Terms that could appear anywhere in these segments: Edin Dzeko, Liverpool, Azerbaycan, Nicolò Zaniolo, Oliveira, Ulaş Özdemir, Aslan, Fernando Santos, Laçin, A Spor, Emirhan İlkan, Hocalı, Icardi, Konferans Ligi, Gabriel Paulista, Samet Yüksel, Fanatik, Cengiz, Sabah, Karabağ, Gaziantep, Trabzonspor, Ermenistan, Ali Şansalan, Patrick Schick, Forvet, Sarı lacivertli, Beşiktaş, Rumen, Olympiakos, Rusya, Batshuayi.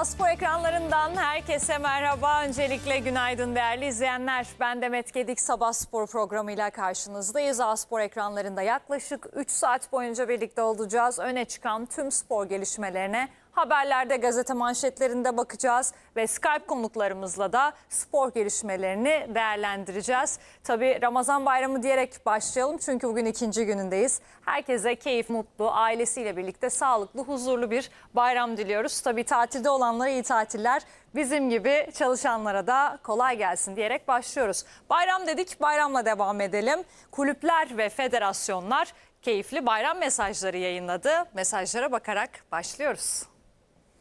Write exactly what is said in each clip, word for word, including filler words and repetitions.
A Spor ekranlarından herkese merhaba. Öncelikle günaydın değerli izleyenler. Ben Demet Gedik, Sabah Spor programıyla karşınızdayız. A Spor ekranlarında yaklaşık üç saat boyunca birlikte olacağız. Öne çıkan tüm spor gelişmelerine haberlerde, gazete manşetlerinde bakacağız ve Skype konuklarımızla da spor gelişmelerini değerlendireceğiz. Tabii Ramazan Bayramı diyerek başlayalım çünkü bugün ikinci günündeyiz. Herkese keyif, mutlu, ailesiyle birlikte sağlıklı, huzurlu bir bayram diliyoruz. Tabii tatilde olanlara iyi tatiller, bizim gibi çalışanlara da kolay gelsin diyerek başlıyoruz. Bayram dedik, bayramla devam edelim. Kulüpler ve federasyonlar keyifli bayram mesajları yayınladı. Mesajlara bakarak başlıyoruz.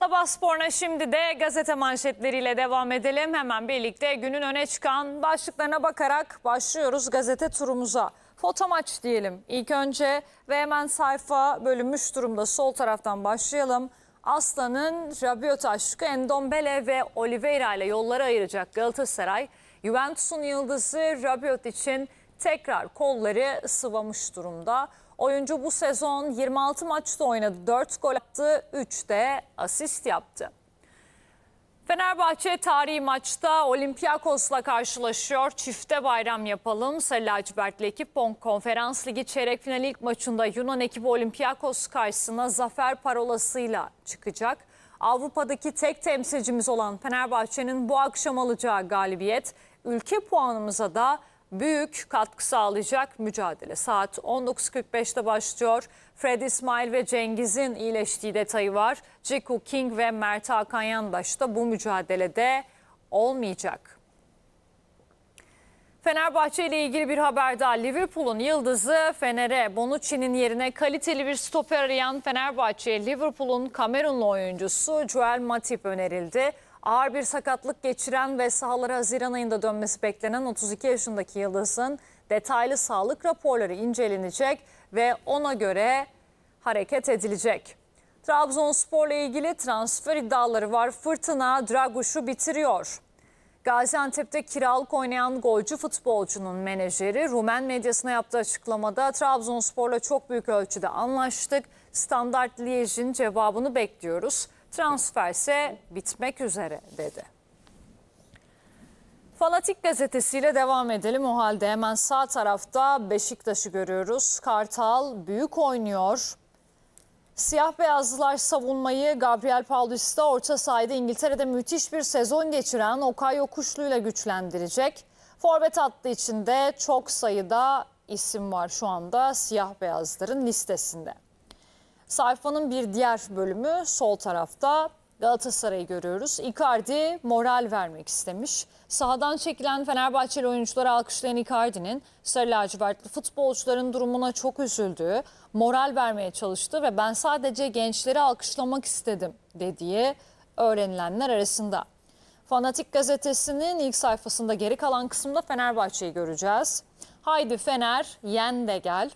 Sabah Spor'una şimdi de gazete manşetleriyle devam edelim. Hemen birlikte günün öne çıkan başlıklarına bakarak başlıyoruz gazete turumuza. Foto maç diyelim ilk önce ve hemen sayfa bölünmüş durumda, sol taraftan başlayalım. Aslan'ın Rabiot aşkı Endombele ve Oliveira ile yolları ayıracak Galatasaray, Juventus'un yıldızı Rabiot için tekrar kolları sıvamış durumda. Oyuncu bu sezon yirmi altı maçta oynadı, dört gol attı, üç de asist yaptı. Fenerbahçe tarihi maçta Olympiakos'la karşılaşıyor. Çifte bayram yapalım. Sarı lacivertli ekip Konferans Ligi çeyrek finali ilk maçında Yunan ekibi Olympiakos karşısına zafer parolasıyla çıkacak. Avrupa'daki tek temsilcimiz olan Fenerbahçe'nin bu akşam alacağı galibiyet ülke puanımıza da büyük katkı sağlayacak. Mücadele saat on dokuz kırk beşte başlıyor. Fred, İsmail ve Cengiz'in iyileştiği detayı var. Ciku, King ve Mert Hakan Yandaş da bu mücadelede olmayacak. Fenerbahçe ile ilgili bir haber daha. Liverpool'un yıldızı Fener'e, Bonucci'nin yerine kaliteli bir stoper arayan Fenerbahçe'ye Liverpool'un Kamerunlu oyuncusu Joel Matip önerildi. Ağır bir sakatlık geçiren ve sahalara Haziran ayında dönmesi beklenen otuz iki yaşındaki yıldızın detaylı sağlık raporları incelenecek ve ona göre hareket edilecek. Trabzonspor'la ilgili transfer iddiaları var. Fırtına Draguş'u bitiriyor. Gaziantep'te kiralık oynayan golcü futbolcunun menajeri Rumen medyasına yaptığı açıklamada Trabzonspor'la çok büyük ölçüde anlaştık. Standart Liège'in cevabını bekliyoruz. Transferse bitmek üzere dedi. Fanatik gazetesiyle devam edelim. O halde hemen sağ tarafta Beşiktaş'ı görüyoruz. Kartal büyük oynuyor. Siyah beyazlılar savunmayı Gabriel Paulista orta sahada İngiltere'de müthiş bir sezon geçiren Okay Yokuşlu'yla güçlendirecek. Forvet hattı içinde çok sayıda isim var şu anda siyah beyazların listesinde. Sayfanın bir diğer bölümü sol tarafta Galatasaray'ı görüyoruz. Icardi moral vermek istemiş. Sahadan çekilen Fenerbahçeli oyuncuları alkışlayan Icardi'nin sarı lacivertli futbolcuların durumuna çok üzüldüğü, moral vermeye çalıştığı ve ben sadece gençleri alkışlamak istedim dediği öğrenilenler arasında. Fanatik gazetesinin ilk sayfasında geri kalan kısımda Fenerbahçe'yi göreceğiz. Haydi Fener, yen de gel.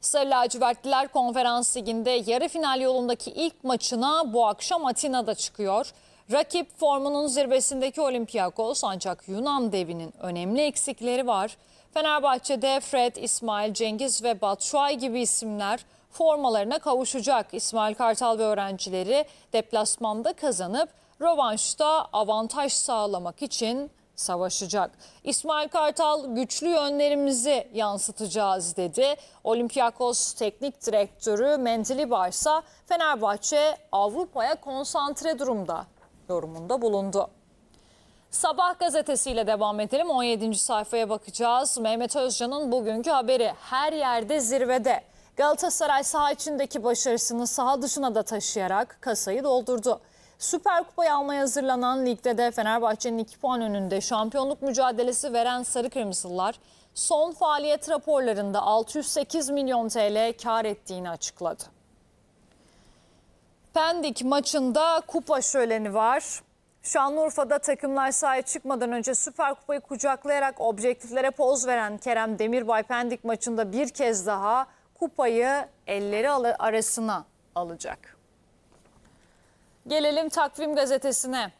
Sarı lacivertliler Konferans Ligi'nde yarı final yolundaki ilk maçına bu akşam Atina'da çıkıyor. Rakip formunun zirvesindeki Olympiakos, ancak Yunan devinin önemli eksikleri var. Fenerbahçe'de Fred, İsmail, Cengiz ve Batshuayi gibi isimler formalarına kavuşacak. İsmail Kartal ve öğrencileri deplasmanda kazanıp rövanşta avantaj sağlamak için savaşacak. İsmail Kartal güçlü yönlerimizi yansıtacağız dedi. Olympiakos teknik direktörü Mendilibar ise Fenerbahçe Avrupa'ya konsantre durumda yorumunda bulundu. Sabah gazetesiyle devam edelim. on yedinci sayfaya bakacağız. Mehmet Özcan'ın bugünkü haberi her yerde zirvede. Galatasaray saha içindeki başarısını saha dışına da taşıyarak kasayı doldurdu. Süper Kupa'yı almaya hazırlanan ligde de Fenerbahçe'nin iki puan önünde şampiyonluk mücadelesi veren Sarı Kırmızılılar son faaliyet raporlarında altı yüz sekiz milyon T L kar ettiğini açıkladı. Pendik maçında kupa şöleni var. Şanlıurfa'da takımlar sahaya çıkmadan önce Süper Kupa'yı kucaklayarak objektiflere poz veren Kerem Demirbay Pendik maçında bir kez daha kupayı elleri arasına alacak. Gelelim Takvim gazetesine.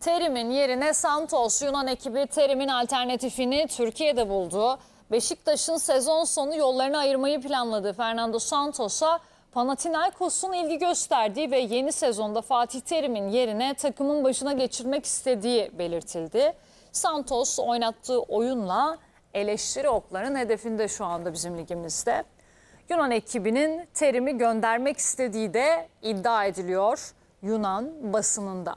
Terim'in yerine Santos, Yunan ekibi Terim'in alternatifini Türkiye'de buldu. Beşiktaş'ın sezon sonu yollarını ayırmayı planladığı Fernando Santos'a Panathinaikos'un ilgi gösterdiği ve yeni sezonda Fatih Terim'in yerine takımın başına geçirmek istediği belirtildi. Santos oynattığı oyunla eleştiri okların hedefinde şu anda bizim ligimizde. Yunan ekibinin Terim'i göndermek istediği de iddia ediliyor Yunan basınında.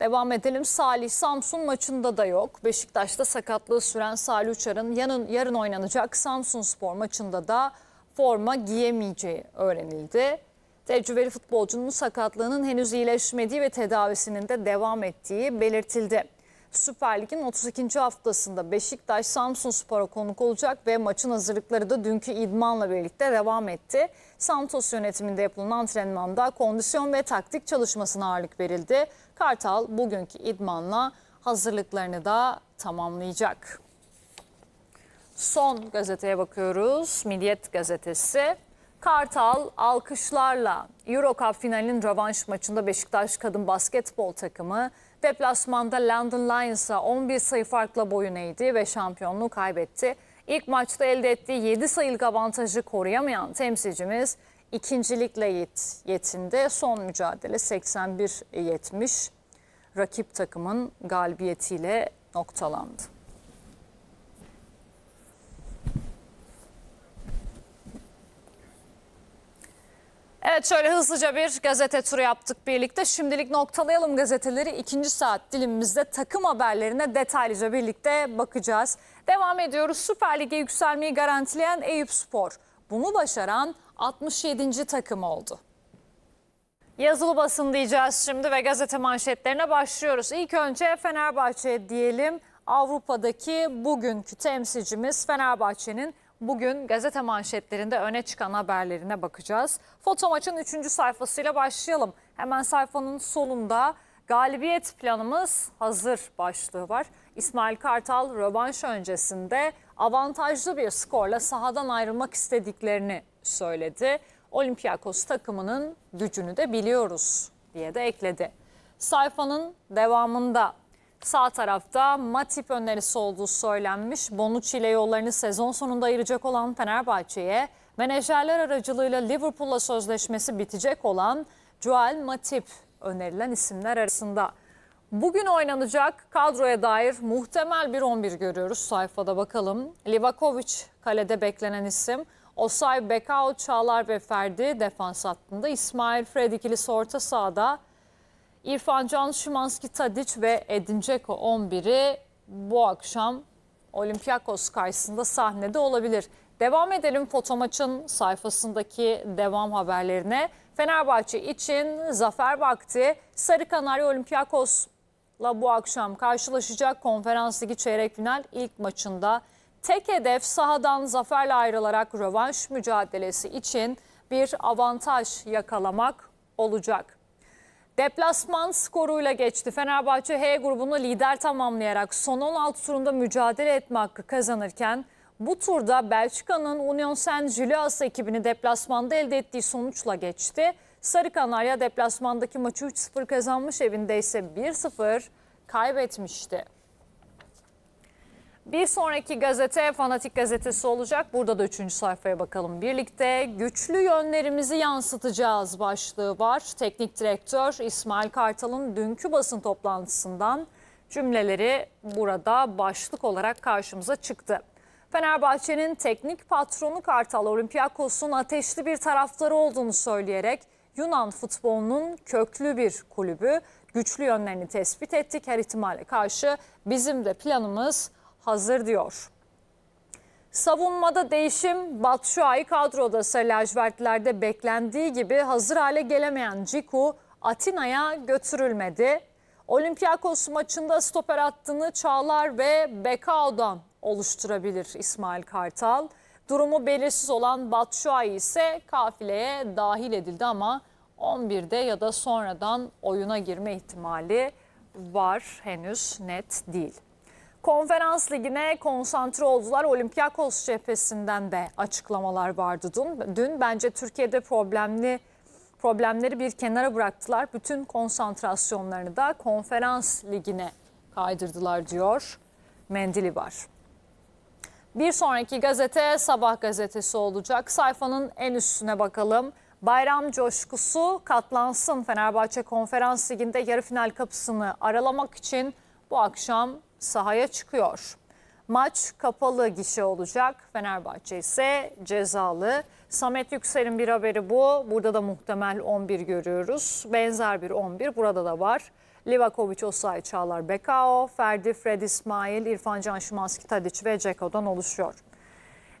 Devam edelim. Salih Samsun maçında da yok. Beşiktaş'ta sakatlığı süren Salih Uçar'ın yarın, yarın oynanacak Samsunspor maçında da forma giyemeyeceği öğrenildi. Tecrübeli futbolcunun sakatlığının henüz iyileşmediği ve tedavisinin de devam ettiği belirtildi. Süper Lig'in otuz ikinci haftasında Beşiktaş Samsunspor'a konuk olacak ve maçın hazırlıkları da dünkü idmanla birlikte devam etti. Santos yönetiminde yapılan antrenmanda kondisyon ve taktik çalışmasına ağırlık verildi. Kartal bugünkü idmanla hazırlıklarını da tamamlayacak. Son gazeteye bakıyoruz. Milliyet gazetesi. Kartal alkışlarla Euro Cup finalinin rövanş maçında Beşiktaş kadın basketbol takımı deplasmanda London Lions'a on bir sayı farkla boyun eğdi ve şampiyonluğu kaybetti. İlk maçta elde ettiği yedi sayılık avantajı koruyamayan temsilcimiz ikincilikle yetindi. Son mücadele seksen bir yetmiş rakip takımın galibiyetiyle noktalandı. Evet, şöyle hızlıca bir gazete turu yaptık birlikte. Şimdilik noktalayalım gazeteleri. İkinci saat dilimimizde takım haberlerine detaylıca birlikte bakacağız. Devam ediyoruz. Süper Lig'e yükselmeyi garantileyen Eyüpspor, bunu başaran altmış yedinci takım oldu. Yazılı basın diyeceğiz şimdi ve gazete manşetlerine başlıyoruz. İlk önce Fenerbahçe diyelim. Avrupa'daki bugünkü temsilcimiz Fenerbahçe'nin bugün gazete manşetlerinde öne çıkan haberlerine bakacağız. Foto maçın üçüncü sayfasıyla başlayalım. Hemen sayfanın solunda galibiyet planımız hazır başlığı var. İsmail Kartal rövanş öncesinde avantajlı bir skorla sahadan ayrılmak istediklerini söyledi. Olympiakos takımının gücünü de biliyoruz diye de ekledi. Sayfanın devamında sağ tarafta Matip önerisi olduğu söylenmiş. Bonucci ile yollarını sezon sonunda ayıracak olan Fenerbahçe'ye menajerler aracılığıyla Liverpool'la sözleşmesi bitecek olan Joel Matip önerilen isimler arasında. Bugün oynanacak kadroya dair muhtemel bir on bir görüyoruz sayfada, bakalım. Livakovic kalede beklenen isim. Osay, Bekao, Çağlar ve Ferdi defans hattında. İsmail Fred ikilisi orta sahada. İrfan Can, Şimanski, Tadic ve Edin Dzeko on biri bu akşam Olympiakos karşısında sahnede olabilir. Devam edelim foto maçın sayfasındaki devam haberlerine. Fenerbahçe için zafer vakti. Sarı Kanarya Olympiakos'la bu akşam karşılaşacak. Konferans Ligi çeyrek final ilk maçında tek hedef sahadan zaferle ayrılarak rövanş mücadelesi için bir avantaj yakalamak olacak. Deplasman skoruyla geçti. Fenerbahçe H grubunu lider tamamlayarak son on altı turunda mücadele etme hakkı kazanırken bu turda Belçika'nın Union Saint-Gilloise ekibini deplasmanda elde ettiği sonuçla geçti. Sarı Kanarya deplasmandaki maçı üç sıfır kazanmış, evinde ise bir sıfır kaybetmişti. Bir sonraki gazete Fanatik gazetesi olacak. Burada da üçüncü sayfaya bakalım birlikte. Güçlü yönlerimizi yansıtacağız başlığı var. Teknik direktör İsmail Kartal'ın dünkü basın toplantısından cümleleri burada başlık olarak karşımıza çıktı. Fenerbahçe'nin teknik patronu Kartal, Olympiakos'un ateşli bir taraftarı olduğunu söyleyerek Yunan futbolunun köklü bir kulübü, güçlü yönlerini tespit ettik, her ihtimale karşı bizim de planımız hazır diyor. Savunmada değişim, Batshuayi kadroda, laciverte beklendiği gibi hazır hale gelemeyen Ciku Atina'ya götürülmedi. Olympiakos maçında stoper hattını Çağlar ve Bekao'dan oluşturabilir İsmail Kartal. Durumu belirsiz olan Batshuayi ise kafileye dahil edildi ama on birde ya da sonradan oyuna girme ihtimali var, henüz net değil. Konferans Ligi'ne konsantre oldular. Olympiakos cephesinden de açıklamalar vardı dün. Dün bence Türkiye'de problemli problemleri bir kenara bıraktılar. Bütün konsantrasyonlarını da Konferans Ligi'ne kaydırdılar diyor Mendilibar. Bir sonraki gazete Sabah gazetesi olacak. Sayfanın en üstüne bakalım. Bayram coşkusu katlansın. Fenerbahçe Konferans Ligi'nde yarı final kapısını aralamak için bu akşam sahaya çıkıyor. Maç kapalı gişe olacak. Fenerbahçe ise cezalı. Samet Yüksel'in bir haberi bu. Burada da muhtemel on bir görüyoruz. Benzer bir on bir burada da var. Livakovic, Osayi, Çağlar, Bekao, Ferdi, Fred, İsmail, İrfan Can Şimanski, Tadiç ve Ceko'dan oluşuyor.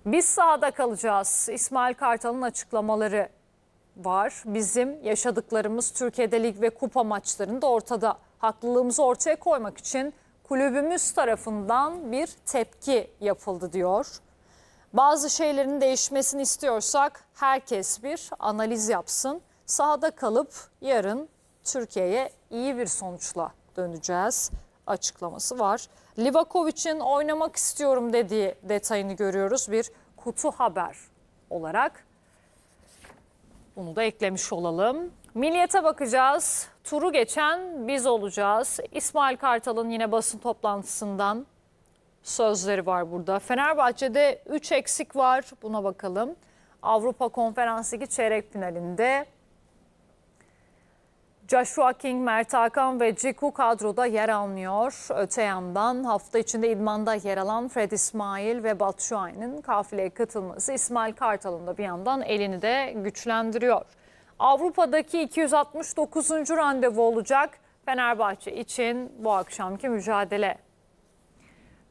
Biz sahada kalacağız. İsmail Kartal'ın açıklamaları var. Bizim yaşadıklarımız Türkiye'de lig ve kupa maçlarında ortada. Haklılığımızı ortaya koymak için kulübümüz tarafından bir tepki yapıldı diyor. Bazı şeylerin değişmesini istiyorsak herkes bir analiz yapsın. Sahada kalıp yarın Türkiye'ye iyi bir sonuçla döneceğiz açıklaması var. Livakovic'in oynamak istiyorum dediği detayını görüyoruz bir kutu haber olarak. Bunu da eklemiş olalım. Milliyete bakacağız. Turu geçen biz olacağız. İsmail Kartal'ın yine basın toplantısından sözleri var burada. Fenerbahçe'de üç eksik var. Buna bakalım. Avrupa Konferans Ligi çeyrek finalinde Joshua King, Mert Hakan ve Ciku kadroda yer almıyor. Öte yandan hafta içinde idmanda yer alan Fred İsmail ve Batshuayi'nin kafileye katılması İsmail Kartal'ın da bir yandan elini de güçlendiriyor. Avrupa'daki iki yüz altmış dokuzuncu randevu olacak Fenerbahçe için bu akşamki mücadele.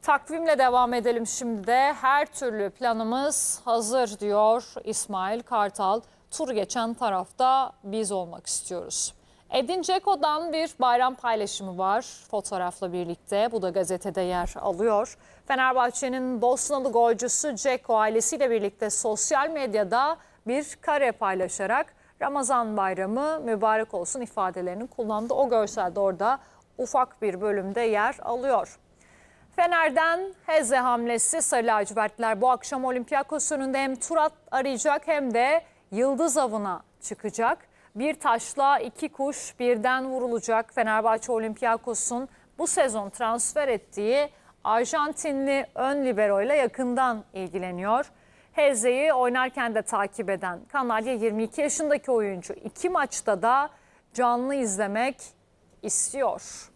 Takvimle devam edelim şimdi de. Her türlü planımız hazır diyor İsmail Kartal. Tur geçen tarafta biz olmak istiyoruz. Edin Dzeko'dan bir bayram paylaşımı var fotoğrafla birlikte. Bu da gazetede yer alıyor. Fenerbahçe'nin Bosnalı golcüsü Dzeko ailesiyle birlikte sosyal medyada bir kare paylaşarak Ramazan bayramı mübarek olsun ifadelerini kullandı. O görselde orada ufak bir bölümde yer alıyor. Fener'den Heze hamlesi sarı lacivertler bu akşam Olympiakos önünde hem tur arayacak hem de yıldız avına çıkacak. Bir taşla iki kuş birden vurulacak. Fenerbahçe Olympiakos'un bu sezon transfer ettiği Arjantinli ön libero ile yakından ilgileniyor. Heze'yi oynarken de takip eden Kanarya yirmi iki yaşındaki oyuncu iki maçta da canlı izlemek istiyor.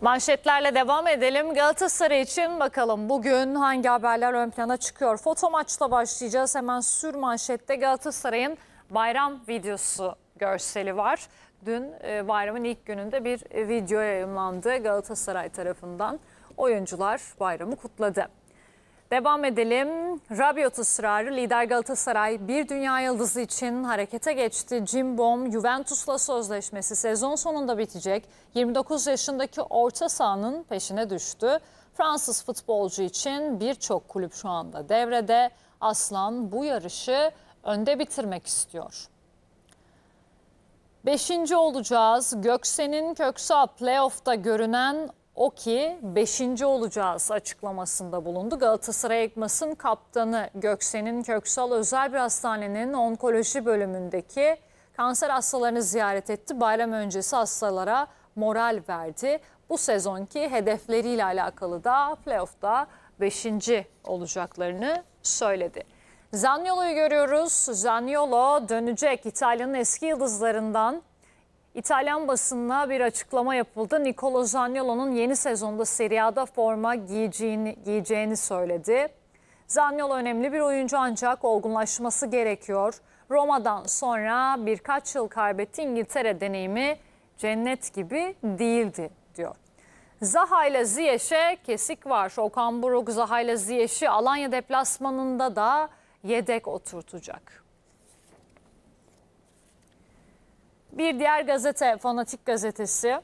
Manşetlerle devam edelim. Galatasaray için bakalım bugün hangi haberler ön plana çıkıyor. Foto maçla başlayacağız. Hemen sür manşette Galatasaray'ın bayram videosu görseli var. Dün bayramın ilk gününde bir video yayımlandı Galatasaray tarafından. Oyuncular bayramı kutladı. Devam edelim. Rabiot ısrarı lider Galatasaray bir dünya yıldızı için harekete geçti. Jim Bom Juventus'la sözleşmesi sezon sonunda bitecek. yirmi dokuz yaşındaki orta sahanın peşine düştü. Fransız futbolcu için birçok kulüp şu anda devrede. Aslan bu yarışı önde bitirmek istiyor. Beşinci olacağız. Göksen'in Köksal playoff'ta görünen o ki beşinci olacağız açıklamasında bulundu. Galatasaray Ekmas'ın kaptanı Göksen'in Köksal özel bir hastanenin onkoloji bölümündeki kanser hastalarını ziyaret etti. Bayram öncesi hastalara moral verdi. Bu sezonki hedefleriyle alakalı da playoff'ta beşinci olacaklarını söyledi. Zaniolo'yu görüyoruz. Zaniolo dönecek İtalya'nın eski yıldızlarından. İtalyan basınına bir açıklama yapıldı. Nicolo Zaniolo'nun yeni sezonda Serie A'da forma giyeceğini, giyeceğini söyledi. Zaniolo önemli bir oyuncu ancak olgunlaşması gerekiyor. Roma'dan sonra birkaç yıl kaybetti. İngiltere deneyimi cennet gibi değildi diyor. Zaha ile Ziyech'e kesik var. Okan Buruk Zaha ile Ziyech'i Alanya deplasmanında da yedek oturtacak. Bir diğer gazete Fanatik gazetesi.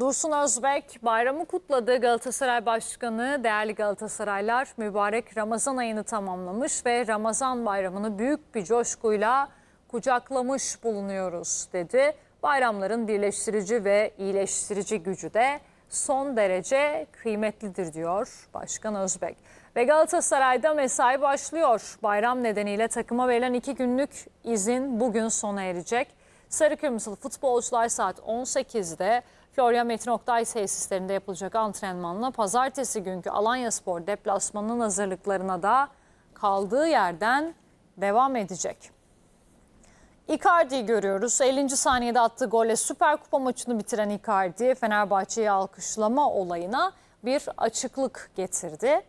Dursun Özbek bayramı kutladı. Galatasaray Başkanı değerli Galatasaraylar mübarek Ramazan ayını tamamlamış ve Ramazan bayramını büyük bir coşkuyla kucaklamış bulunuyoruz dedi. Bayramların birleştirici ve iyileştirici gücü de son derece kıymetlidir diyor Başkan Özbek. Ve Galatasaray'da mesai başlıyor. Bayram nedeniyle takıma verilen iki günlük izin bugün sona erecek. Sarı Kırmızılı futbolcular saat on sekizde Florya Metin Oktay tesislerinde yapılacak antrenmanla pazartesi günkü Alanyaspor deplasmanının hazırlıklarına da kaldığı yerden devam edecek. Icardi'yi görüyoruz. ellinci saniyede attığı golle Süper Kupa maçını bitiren Icardi, Fenerbahçe'yi alkışlama olayına bir açıklık getirdi.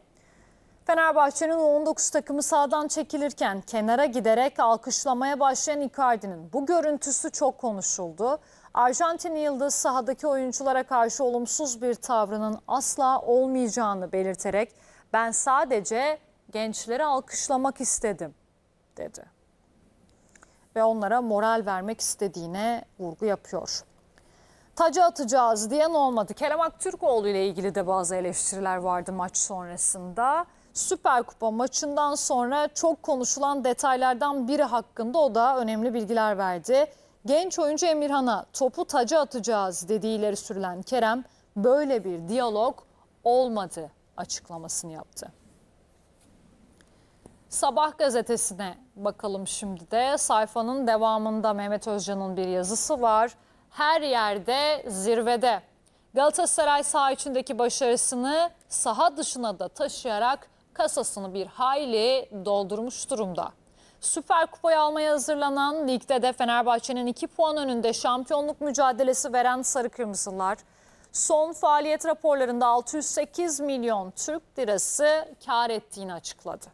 Fenerbahçe'nin U on dokuz takımı sahadan çekilirken kenara giderek alkışlamaya başlayan Icardi'nin bu görüntüsü çok konuşuldu. Arjantinli yıldız sahadaki oyunculara karşı olumsuz bir tavrının asla olmayacağını belirterek "Ben sadece gençleri alkışlamak istedim" dedi. Ve onlara moral vermek istediğine vurgu yapıyor. Taca atacağız diyen olmadı. Kerem Aktürkoğlu ile ilgili de bazı eleştiriler vardı maç sonrasında. Süper Kupa maçından sonra çok konuşulan detaylardan biri hakkında o da önemli bilgiler verdi. Genç oyuncu Emirhan'a topu taca atacağız dediği ileri sürülen Kerem, böyle bir diyalog olmadı açıklamasını yaptı. Sabah gazetesine bakalım şimdi de. Sayfanın devamında Mehmet Özcan'ın bir yazısı var. Her yerde zirvede. Galatasaray saha içindeki başarısını saha dışına da taşıyarak kasasını bir hayli doldurmuş durumda. Süper Kupa'yı almaya hazırlanan ligde de Fenerbahçe'nin iki puan önünde şampiyonluk mücadelesi veren Sarı Kırmızılar son faaliyet raporlarında altı yüz sekiz milyon Türk lirası kar ettiğini açıkladı.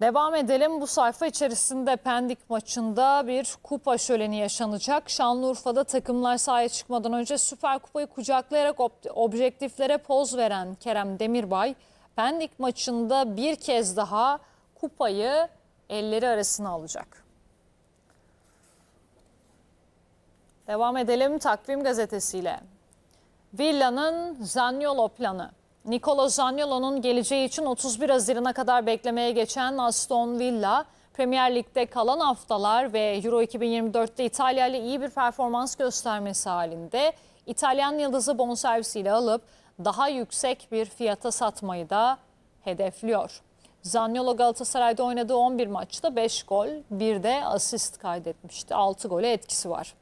Devam edelim. Bu sayfa içerisinde Pendik maçında bir kupa şöleni yaşanacak. Şanlıurfa'da takımlar sahaya çıkmadan önce Süper Kupa'yı kucaklayarak objektiflere poz veren Kerem Demirbay, Pendik maçında bir kez daha kupayı elleri arasına alacak. Devam edelim Takvim gazetesiyle. Villa'nın Zaniolo planı. Nicolò Zaniolo'nun geleceği için otuz bir Haziran'a kadar beklemeye geçen Aston Villa, Premier Lig'de kalan haftalar ve Euro iki bin yirmi dört'te İtalya ile iyi bir performans göstermesi halinde İtalyan yıldızı bonservisiyle alıp daha yüksek bir fiyata satmayı da hedefliyor. Zaniolo Galatasaray'da oynadığı on bir maçta beş gol, bir de asist kaydetmişti. altı gole etkisi var.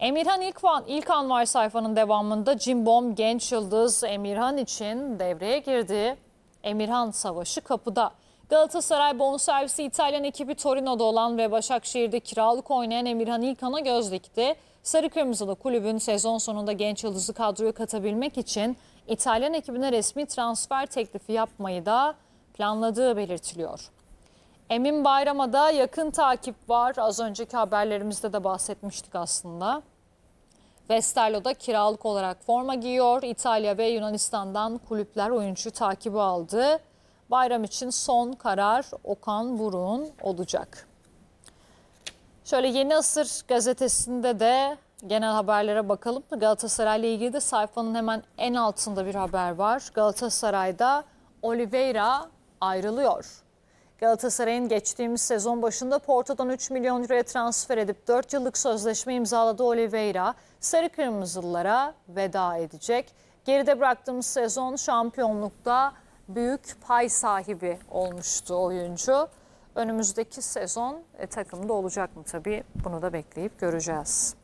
Emirhan İlkan, İlkan var sayfanın devamında. Cimbom genç yıldız Emirhan için devreye girdi. Emirhan savaşı kapıda. Galatasaray bonservisi İtalyan ekibi Torino'da olan ve Başakşehir'de kiralık oynayan Emirhan İlkan'a göz dikti. Sarı Kırmızılı kulübün sezon sonunda genç yıldızı kadroya katabilmek için İtalyan ekibine resmi transfer teklifi yapmayı da planladığı belirtiliyor. Emin Bayram'a da yakın takip var. Az önceki haberlerimizde de bahsetmiştik aslında. Westerlo'da kiralık olarak forma giyiyor. İtalya ve Yunanistan'dan kulüpler oyuncu takibi aldı. Bayram için son karar Okan Buruk'un olacak. Şöyle Yeni Asır gazetesinde de genel haberlere bakalım. Galatasaray ile ilgili de sayfanın hemen en altında bir haber var. Galatasaray'da Oliveira ayrılıyor. Galatasaray'ın geçtiğimiz sezon başında Porto'dan üç milyon euroya transfer edip dört yıllık sözleşme imzaladığı Oliveira, Sarı Kırmızılılara veda edecek. Geride bıraktığımız sezon şampiyonlukta büyük pay sahibi olmuştu oyuncu. Önümüzdeki sezon e, takımda olacak mı tabii, bunu da bekleyip göreceğiz.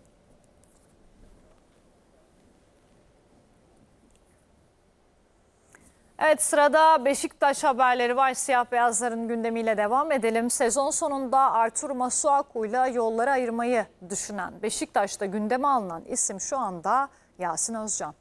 Evet, sırada Beşiktaş haberleri var. Siyah beyazların gündemiyle devam edelim. Sezon sonunda Artur Masuaku'yla yolları ayırmayı düşünen Beşiktaş'ta gündeme alınan isim şu anda Yasin Özcan.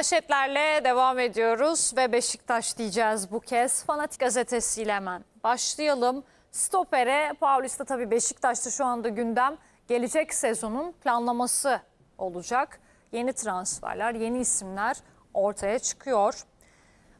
Manşetlerle devam ediyoruz ve Beşiktaş diyeceğiz bu kez. Fanatik gazetesiyle hemen başlayalım. Stopere Paulista tabii Beşiktaş'ta şu anda gündem, gelecek sezonun planlaması olacak. Yeni transferler, yeni isimler ortaya çıkıyor.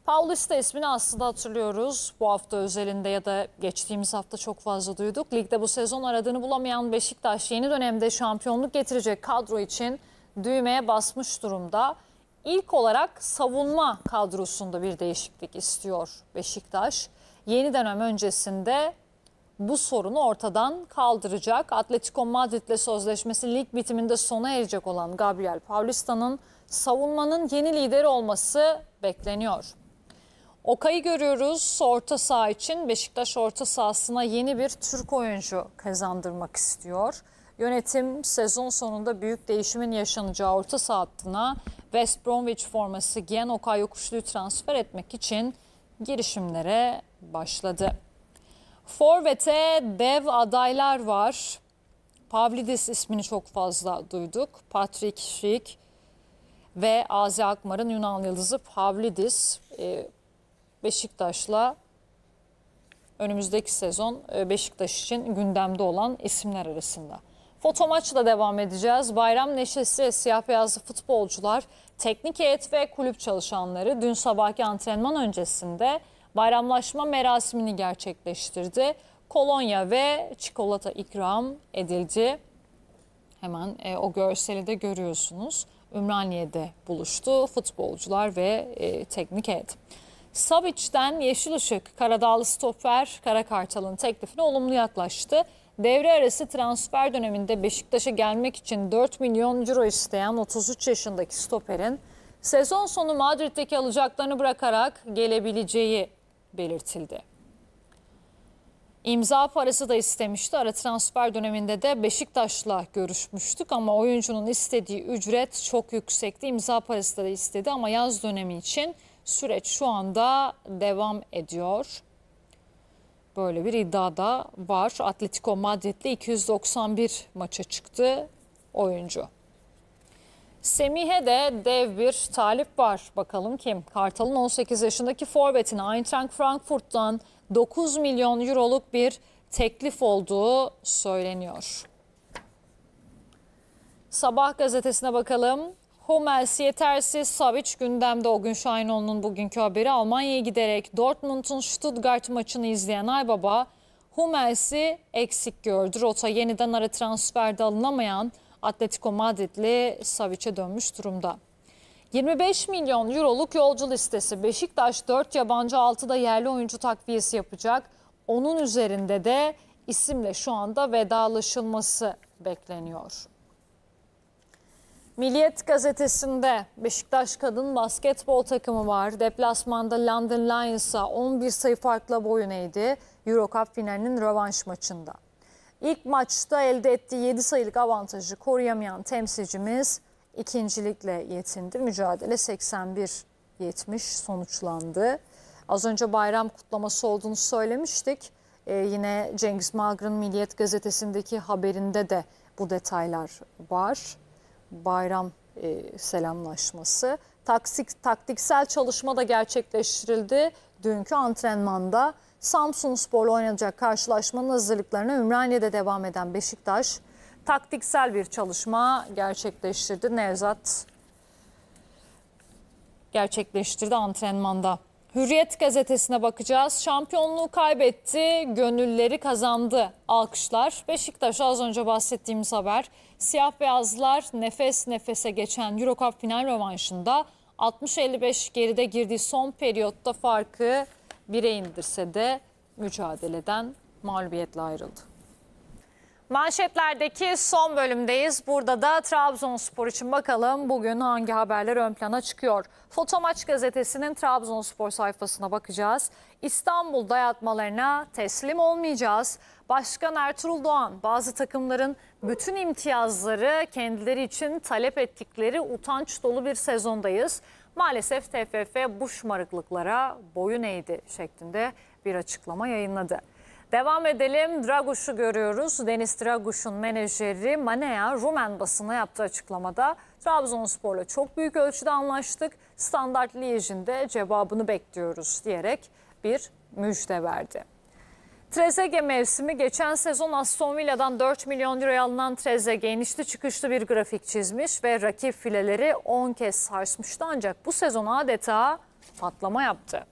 Paulista ismini aslında hatırlıyoruz. Bu hafta özelinde ya da geçtiğimiz hafta çok fazla duyduk. Ligde bu sezon aradığını bulamayan Beşiktaş yeni dönemde şampiyonluk getirecek kadro için düğmeye basmış durumda. İlk olarak savunma kadrosunda bir değişiklik istiyor Beşiktaş. Yeni dönem öncesinde bu sorunu ortadan kaldıracak. Atletico Madrid'le sözleşmesi lig bitiminde sona erecek olan Gabriel Paulista'nın savunmanın yeni lideri olması bekleniyor. Okay görüyoruz orta saha için. Beşiktaş orta sahasına yeni bir Türk oyuncu kazandırmak istiyor. Yönetim sezon sonunda büyük değişimin yaşanacağı orta saha hattına West Bromwich forması giyen Okay Yokuşlu'yu transfer etmek için girişimlere başladı. Forvet'e dev adaylar var. Pavlidis ismini çok fazla duyduk. Patrick Schick ve Azi Akmar'ın Yunan yıldızı Pavlidis Beşiktaş'la önümüzdeki sezon Beşiktaş için gündemde olan isimler arasında. Foto maçla devam edeceğiz. Bayram neşesi siyah beyazlı futbolcular, teknik heyet ve kulüp çalışanları dün sabahki antrenman öncesinde bayramlaşma merasimini gerçekleştirdi. Kolonya ve çikolata ikram edildi. Hemen e, o görseli de görüyorsunuz. Ümraniye'de buluştu futbolcular ve e, teknik heyet. Savić'ten yeşil ışık, Karadağlı stoper Karakartal'ın teklifine olumlu yaklaştı. Devre arası transfer döneminde Beşiktaş'a gelmek için dört milyon euro isteyen otuz üç yaşındaki stoperin sezon sonu Madrid'deki alacaklarını bırakarak gelebileceği belirtildi. İmza parası da istemişti. Ara transfer döneminde de Beşiktaş'la görüşmüştük ama oyuncunun istediği ücret çok yüksekti. İmza parası da istedi ama yaz dönemi için süreç şu anda devam ediyor. Böyle bir iddia da var. Atletico Madrid'le iki yüz doksan bir maça çıktı oyuncu. Semih'e de dev bir talip var. Bakalım kim? Kartal'ın on sekiz yaşındaki forvetine Eintracht Frankfurt'tan dokuz milyon euroluk bir teklif olduğu söyleniyor. Sabah gazetesine bakalım. Hummels yetersiz, Savić gündemde. O gün Şahinoğlu'nun bugünkü haberi. Almanya'ya giderek Dortmund'un Stuttgart maçını izleyen Aybaba, Hummels'i eksik gördü. Rota yeniden ara transferde alınamayan Atletico Madrid'li Savić'e dönmüş durumda. yirmi beş milyon euroluk yolcu listesi. Beşiktaş dört yabancı, altı da yerli oyuncu takviyesi yapacak. Onun üzerinde de isimle şu anda vedalaşılması bekleniyor. Milliyet gazetesinde Beşiktaş kadın basketbol takımı var. Deplasmanda London Lions'a on bir sayı farkla boyun eğdi Euro Cup finalinin rövanş maçında. İlk maçta elde ettiği yedi sayılık avantajı koruyamayan temsilcimiz ikincilikle yetindi. Mücadele seksen bir yetmiş sonuçlandı. Az önce bayram kutlaması olduğunu söylemiştik. Ee, yine Cengiz Magr'ın Milliyet gazetesindeki haberinde de bu detaylar var. Bayram e, selamlaşması. Taktik, taktiksel çalışma da gerçekleştirildi. Dünkü antrenmanda Samsunspor'la oynanacak karşılaşmanın hazırlıklarına Ümraniye'de devam eden Beşiktaş taktiksel bir çalışma gerçekleştirdi. Nevzat gerçekleştirdi antrenmanda. Hürriyet gazetesine bakacağız. Şampiyonluğu kaybetti, gönülleri kazandı. Alkışlar. Beşiktaş'a az önce bahsettiğimiz haber. Siyah beyazlar nefes nefese geçen Euro Cup final rövanşında altmış elli beş geride girdiği son periyotta farkı bire indirse de mücadeleden mağlubiyetle ayrıldı. Manşetlerdeki son bölümdeyiz. Burada da Trabzonspor için bakalım bugün hangi haberler ön plana çıkıyor. Fotomaç gazetesinin Trabzonspor sayfasına bakacağız. İstanbul dayatmalarına teslim olmayacağız. Başkan Ertuğrul Doğan, bazı takımların bütün imtiyazları kendileri için talep ettikleri utanç dolu bir sezondayız. Maalesef T F F bu şımarıklıklara boyun eğdi şeklinde bir açıklama yayınladı. Devam edelim. Draguş'u görüyoruz. Deniz Draguş'un menajeri Manea, Rumen basına yaptığı açıklamada Trabzonspor'la çok büyük ölçüde anlaştık. Standart Liej'inde cevabını bekliyoruz diyerek bir müjde verdi. Trezeguet mevsimi. Geçen sezon Aston Villa'dan dört milyon euroya alınan Trezeguet inişli çıkışlı bir grafik çizmiş ve rakip fileleri on kez sarsmıştı. Ancak bu sezon adeta patlama yaptı.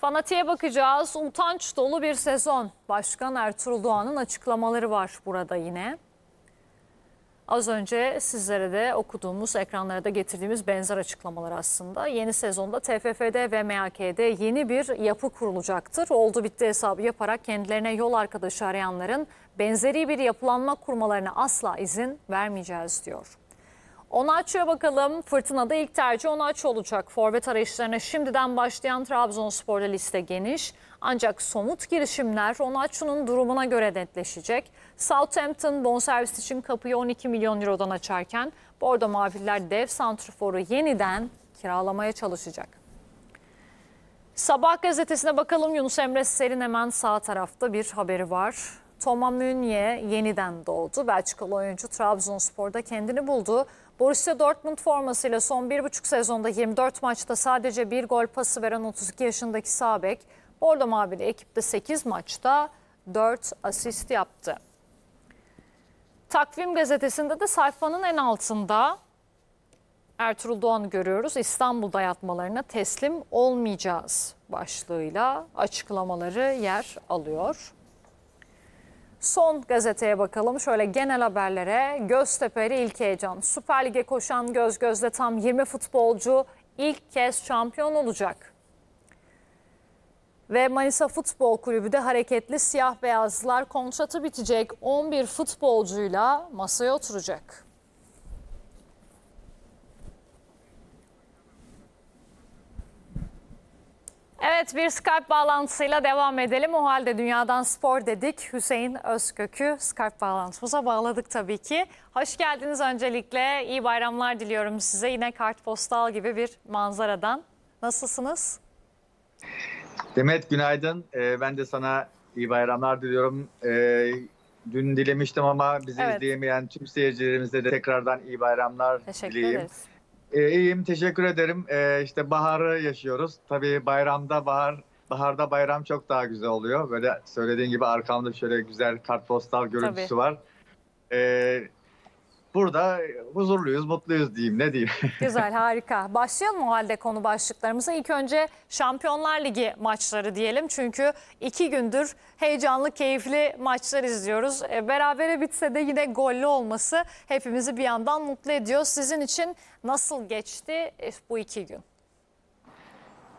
Fanatik'e bakacağız. Utanç dolu bir sezon. Başkan Ertuğrul Doğan'ın açıklamaları var burada yine. Az önce sizlere de okuduğumuz, ekranlara da getirdiğimiz benzer açıklamalar aslında. Yeni sezonda T F F'de ve M H K'de yeni bir yapı kurulacaktır. Oldu bitti hesabı yaparak kendilerine yol arkadaşı arayanların benzeri bir yapılanma kurmalarına asla izin vermeyeceğiz diyor. Onaç'a bakalım. Fırtınada ilk tercih Onaç olacak. Forvet arayışlarına şimdiden başlayan Trabzonspor'da liste geniş. Ancak somut girişimler Onaç'un durumuna göre netleşecek. Southampton bonservis için kapıyı on iki milyon eurodan açarken Bordo Maviller dev santrforu yeniden kiralamaya çalışacak. Sabah gazetesine bakalım. Yunus Emre Ser'in hemen sağ tarafta bir haberi var. Thomas Meunier yeniden doğdu. Belçikalı oyuncu Trabzonspor'da kendini buldu. Borussia Dortmund formasıyla son bir buçuk sezonda yirmi dört maçta sadece bir gol pası veren otuz iki yaşındaki sağ bek, Bordo Mavili ekipte sekiz maçta dört asist yaptı. Takvim gazetesinde de sayfanın en altında Ertuğrul Doğan'ı görüyoruz. İstanbul dayatmalarına teslim olmayacağız başlığıyla açıklamaları yer alıyor. Son gazeteye bakalım. Şöyle genel haberlere. Göztepe'li ilk heyecan. Süper Lig'e koşan göz gözle tam yirmi futbolcu ilk kez şampiyon olacak. Ve Manisa Futbol Kulübü de hareketli. Siyah beyazlar kontratı bitecek. on bir futbolcuyla masaya oturacak. Evet, bir Skype bağlantısıyla devam edelim. O halde dünyadan spor dedik. Hüseyin Özkök'ü Skype bağlantımıza bağladık tabii ki. Hoş geldiniz öncelikle. İyi bayramlar diliyorum size. Yine kartpostal gibi bir manzaradan. Nasılsınız? Demet, günaydın. Ee, ben de sana iyi bayramlar diliyorum. Ee, dün dilemiştim ama bizi evet. izleyemeyen tüm seyircilerimize de tekrardan iyi bayramlar Teşekkür dileyim. Teşekkür ederiz. E, iyiyim, teşekkür ederim. E, işte baharı yaşıyoruz. Tabii bayramda bahar, baharda bayram çok daha güzel oluyor. Böyle söylediğin gibi arkamda şöyle güzel kartpostal görüntüsü Tabii. var. E, burada huzurluyuz, mutluyuz diyeyim, ne diyeyim. Güzel, harika. Başlayalım o halde konu başlıklarımıza. İlk önce Şampiyonlar Ligi maçları diyelim. Çünkü iki gündür heyecanlı, keyifli maçlar izliyoruz. E, berabere bitse de yine gollü olması hepimizi bir yandan mutlu ediyor. Sizin için nasıl geçti e, bu iki gün?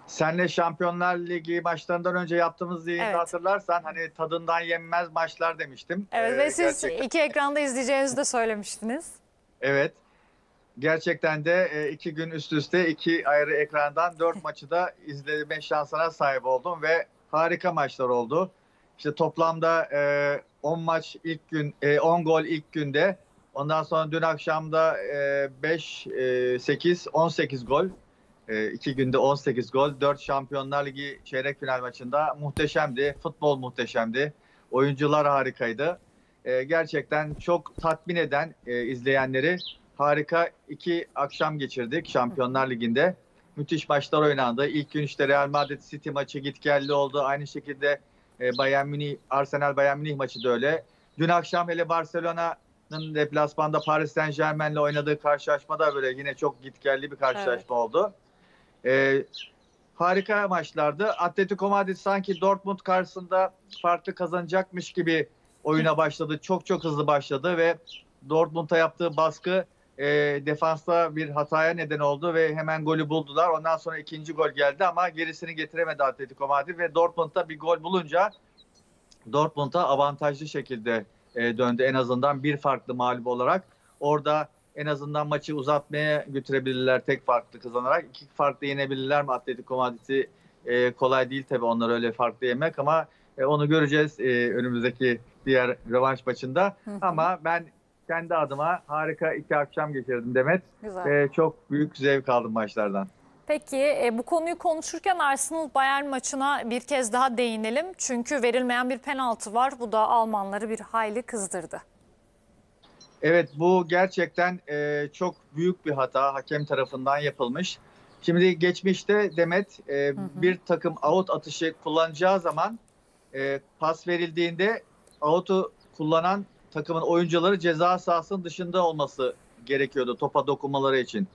Senle Şampiyonlar Ligi maçlarından önce yaptığımız yayını evet. hatırlarsan hani tadından yenmez maçlar demiştim. Evet ee, ve siz gerçekten... iki ekranda izleyeceğinizi de söylemiştiniz. Evet. Gerçekten de iki gün üst üste iki ayrı ekrandan dört maçı da izleme şansına sahip oldum ve harika maçlar oldu. İşte toplamda on maç ilk gün, on gol ilk günde. Ondan sonra dün akşamda beş, sekiz, on sekiz gol. İki günde on sekiz gol, dört Şampiyonlar Ligi çeyrek final maçında muhteşemdi. Futbol muhteşemdi. Oyuncular harikaydı. E, gerçekten çok tatmin eden e, izleyenleri harika iki akşam geçirdik Şampiyonlar Ligi'nde. Müthiş maçlar oynandı. İlk gün işte Real Madrid City maçı gitgelli oldu. Aynı şekilde e, Bayern Münih, Arsenal Bayern Münih maçı da öyle. Dün akşam hele Barcelona'nın deplasmanda Paris Saint Germain'le oynadığı karşılaşmada böyle yine çok gitgelli bir karşılaşma evet. oldu. Ee, harika maçlardı. Atletico Madrid sanki Dortmund karşısında farklı kazanacakmış gibi oyuna başladı. Çok çok hızlı başladı ve Dortmund'a yaptığı baskı e, defansta bir hataya neden oldu ve hemen golü buldular. Ondan sonra ikinci gol geldi ama gerisini getiremedi Atletico Madrid ve Dortmund'da bir gol bulunca Dortmund'a avantajlı şekilde e, döndü. En azından bir farklı mağlup olarak orada en azından maçı uzatmaya götürebilirler, tek farklı kazanarak. İki farklı yenebilirler mi? Atletico Madrid'i e, kolay değil tabii onlar öyle farklı yemek ama e, onu göreceğiz e, önümüzdeki diğer rövanş maçında. Hı hı. Ama ben kendi adıma harika iki akşam geçirdim Demet. E, çok büyük zevk aldım maçlardan. Peki bu konuyu konuşurken Arsenal-Bayern maçına bir kez daha değinelim. Çünkü verilmeyen bir penaltı var. Bu da Almanları bir hayli kızdırdı. Evet, bu gerçekten e, çok büyük bir hata hakem tarafından yapılmış. Şimdi geçmişte Demet e, hı hı. bir takım out atışı kullanacağı zaman e, pas verildiğinde out'u kullanan takımın oyuncuları ceza sahasının dışında olması gerekiyordu topa dokunmaları için.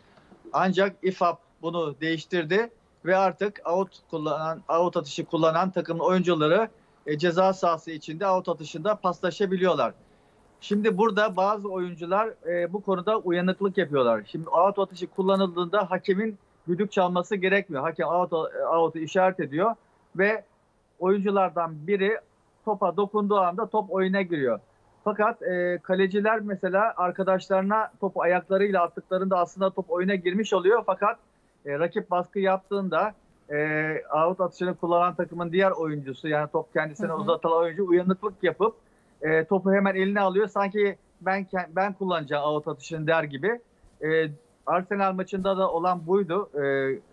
Ancak İFAB bunu değiştirdi ve artık out kullanan out atışı kullanan takımın oyuncuları e, ceza sahası içinde out atışında paslaşabiliyorlar. Şimdi burada bazı oyuncular e, bu konuda uyanıklık yapıyorlar. Şimdi out atışı kullanıldığında hakemin düdük çalması gerekmiyor. Hakem out, out'u işaret ediyor ve oyunculardan biri topa dokunduğu anda top oyuna giriyor. Fakat e, kaleciler mesela arkadaşlarına topu ayaklarıyla attıklarında aslında top oyuna girmiş oluyor. Fakat e, rakip baskı yaptığında e, out atışını kullanan takımın diğer oyuncusu, yani top kendisine Hı-hı. uzatılan oyuncu uyanıklık yapıp e, topu hemen eline alıyor. Sanki ben ben kullanacağım out atışını der gibi. E, Arsenal maçında da olan buydu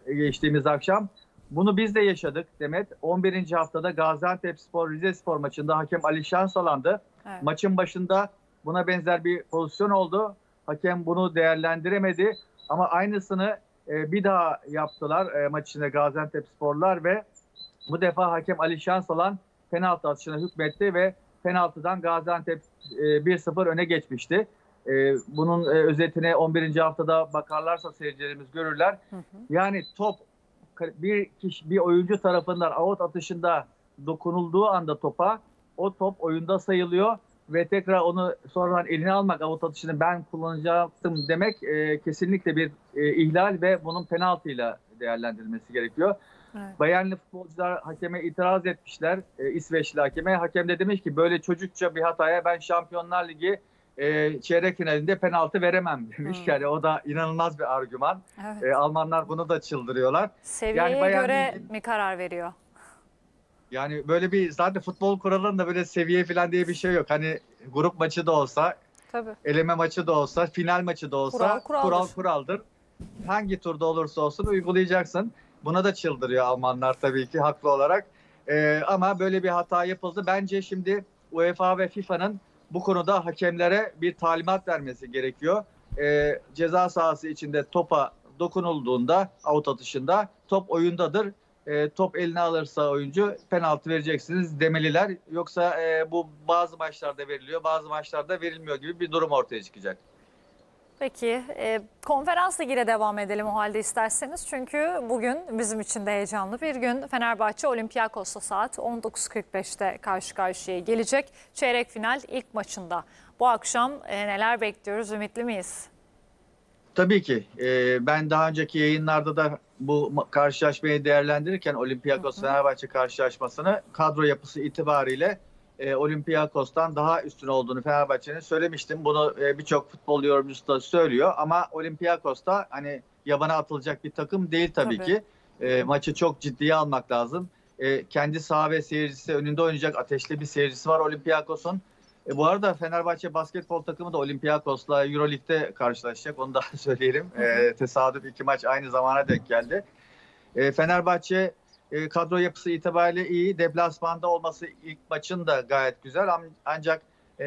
e, geçtiğimiz akşam. Bunu biz de yaşadık Demet. on birinci haftada Gaziantepspor Rizespor maçında hakem Ali Şansalan'dı. Evet. Maçın başında buna benzer bir pozisyon oldu. Hakem bunu değerlendiremedi ama aynısını e, bir daha yaptılar e, maç içinde Gaziantepsporlar ve bu defa hakem Ali Şansalan penaltı atışına hükmetti ve penaltıdan Gaziantep e, bir sıfır öne geçmişti. E, bunun e, özetine on birinci haftada bakarlarsa seyircilerimiz görürler. Hı hı. Yani top bir kişi, bir oyuncu tarafından out atışında dokunulduğu anda topa, o top oyunda sayılıyor ve tekrar onu sonradan eline almak, out atışını ben kullanacaktım demek e, kesinlikle bir e, ihlal ve bunun penaltıyla değerlendirilmesi gerekiyor. Evet. Bayernli futbolcular hakeme itiraz etmişler, e, İsveçli hakeme. Hakem de demiş ki böyle çocukça bir hataya ben Şampiyonlar Ligi E, çeyrek finalinde penaltı veremem demiş. Hmm. Yani o da inanılmaz bir argüman. Evet. E, Almanlar bunu da çıldırıyorlar. Seviyeye yani bayan, göre mi karar veriyor? Yani böyle bir zaten futbol kuralında böyle seviye falan diye bir şey yok. Hani grup maçı da olsa, Tabii. eleme maçı da olsa, final maçı da olsa kural kuraldır. kural kuraldır. Hangi turda olursa olsun uygulayacaksın. Buna da çıldırıyor Almanlar tabii ki haklı olarak. E, ama böyle bir hata yapıldı. Bence şimdi UEFA ve FIFA'nın bu konuda hakemlere bir talimat vermesi gerekiyor. E, ceza sahası içinde topa dokunulduğunda, out atışında top oyundadır. E, top eline alırsa oyuncu penaltı vereceksiniz demeliler. Yoksa e, bu bazı maçlarda veriliyor, bazı maçlarda verilmiyor gibi bir durum ortaya çıkacak. Peki, e, konferans ligiyle devam edelim o halde isterseniz. Çünkü bugün bizim için de heyecanlı bir gün. Fenerbahçe Olympiakos'la saat on dokuz kırk beşte karşı karşıya gelecek. Çeyrek final ilk maçında. Bu akşam e, neler bekliyoruz, ümitli miyiz? Tabii ki. E, ben daha önceki yayınlarda da bu karşılaşmayı değerlendirirken Olympiakos-Fenerbahçe karşılaşmasını kadro yapısı itibariyle Olympiakos'tan daha üstün olduğunu Fenerbahçe'nin söylemiştim. Bunu birçok futbol yorumcusu da söylüyor ama Olympiakos da hani yabana atılacak bir takım değil tabii, tabii. ki. E, maçı çok ciddiye almak lazım. E, kendi saha ve seyircisi önünde oynayacak ateşli bir seyircisi var Olympiakos'un. E, bu arada Fenerbahçe basketbol takımı da Olympiakos'la Euroleague'de karşılaşacak. Onu da söyleyelim. E, tesadüf iki maç aynı zamana denk geldi. E, Fenerbahçe kadro yapısı itibariyle iyi. Deplasmanda olması ilk maçın da gayet güzel. Ancak